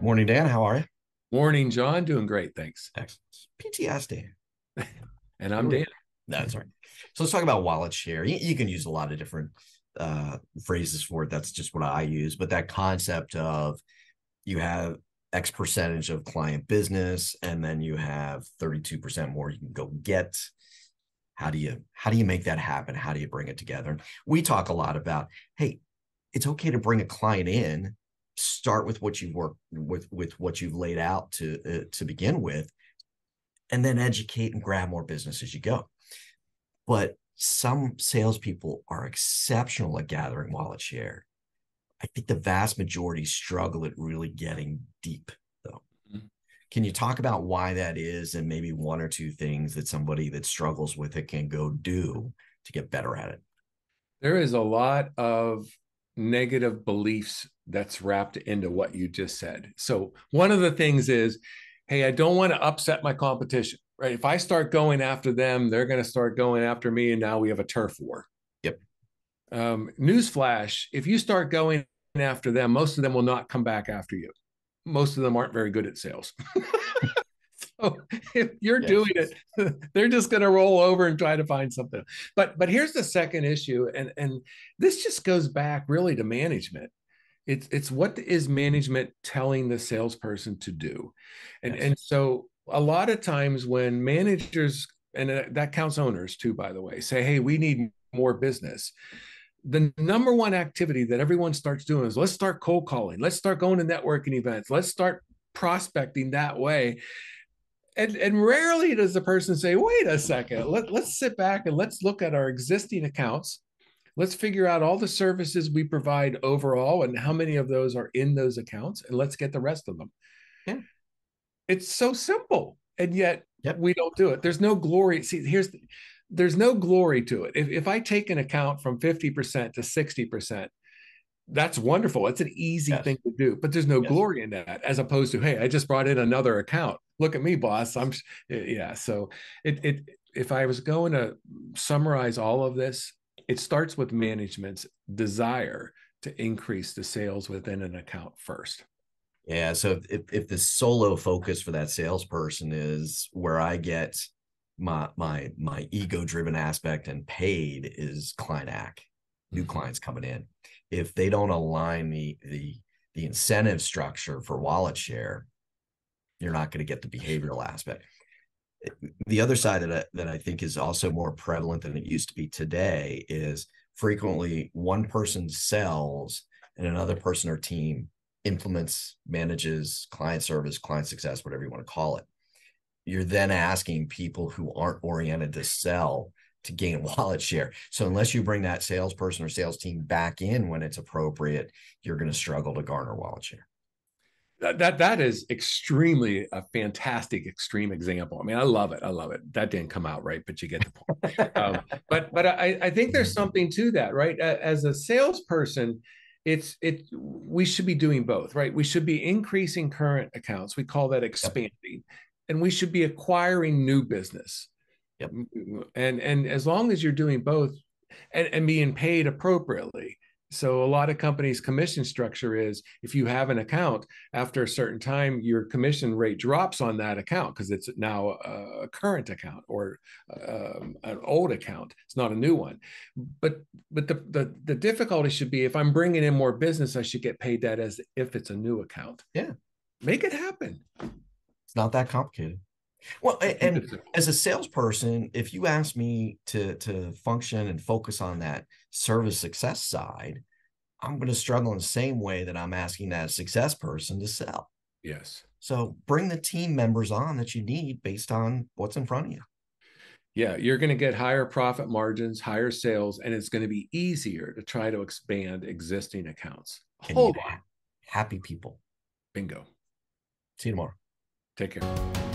Morning, Dan. How are you? Morning, John. Doing great. Thanks. Excellent. PTSD. And I'm Dan. No, that's right. So let's talk about wallet share. You can use a lot of different phrases for it. That's just what I use. But that concept of you have X percentage of client business, and then you have 32% more you can go get. How do you make that happen? How do you bring it together? We talk a lot about, hey, it's okay to bring a client in. Start with what you've worked with what you've laid out to begin with, and then educate and grab more business as you go. But some salespeople are exceptional at gathering wallet share. I think the vast majority struggle at really getting deep, though. Mm-hmm. Can you talk about why that is, and maybe one or two things that somebody that struggles with it can go do to get better at it? There is a lot of negative beliefs that's wrapped into what you just said. So one of the things is, hey, I don't want to upset my competition, right? If I start going after them, they're going to start going after me, and now we have a turf war. Yep. Newsflash, if you start going after them, most of them will not come back after you. Most of them aren't very good at sales. So if you're doing it, they're just going to roll over and try to find something. But here's the second issue, and this just goes back really to management. It's what is management telling the salesperson to do? And so a lot of times when managers, and that counts owners too, by the way, say, hey, we need more business. The number one activity that everyone starts doing is, let's start cold calling. Let's start going to networking events. Let's start prospecting that way. And rarely does the person say, wait a second, let's sit back and let's look at our existing accounts. Let's figure out all the services we provide overall and how many of those are in those accounts, and let's get the rest of them. Yeah. It's so simple, and yet we don't do it. There's no glory. See, there's no glory to it. If I take an account from 50% to 60%, that's wonderful. It's an easy thing to do, but there's no glory in that, as opposed to, hey, I just brought in another account. Look at me, boss. So if I was going to summarize all of this, it starts with management's desire to increase the sales within an account first. Yeah. So if the solo focus for that salesperson is where I get my ego-driven aspect and paid is client act, new clients coming in. If they don't align the incentive structure for wallet share, you're not going to get the behavioral aspect. The other side that I think is also more prevalent than it used to be today is frequently one person sells and another person or team implements, manages client service, client success, whatever you want to call it. You're then asking people who aren't oriented to sell to gain wallet share. So unless you bring that salesperson or sales team back in when it's appropriate, you're going to struggle to garner wallet share. That is extremely a fantastic extreme example. I mean, I love it. That didn't come out right, but you get the point. But I think there's something to that, right? As a salesperson, we should be doing both, right? We should be increasing current accounts. We call that expanding, and we should be acquiring new business. Yep. And as long as you're doing both, and being paid appropriately. So a lot of companies' commission structure is, if you have an account, after a certain time, your commission rate drops on that account because it's now a current account or an old account. It's not a new one. But the difficulty should be, if I'm bringing in more business, I should get paid that as if it's a new account. Yeah. Make it happen. It's not that complicated. Well, and as a salesperson, if you ask me to function and focus on that service success side, I'm going to struggle in the same way that I'm asking that success person to sell. Yes. So bring the team members on that you need based on what's in front of you. Yeah, you're going to get higher profit margins, higher sales, and it's going to be easier to try to expand existing accounts. Hold on. Happy people. Bingo. See you tomorrow. Take care.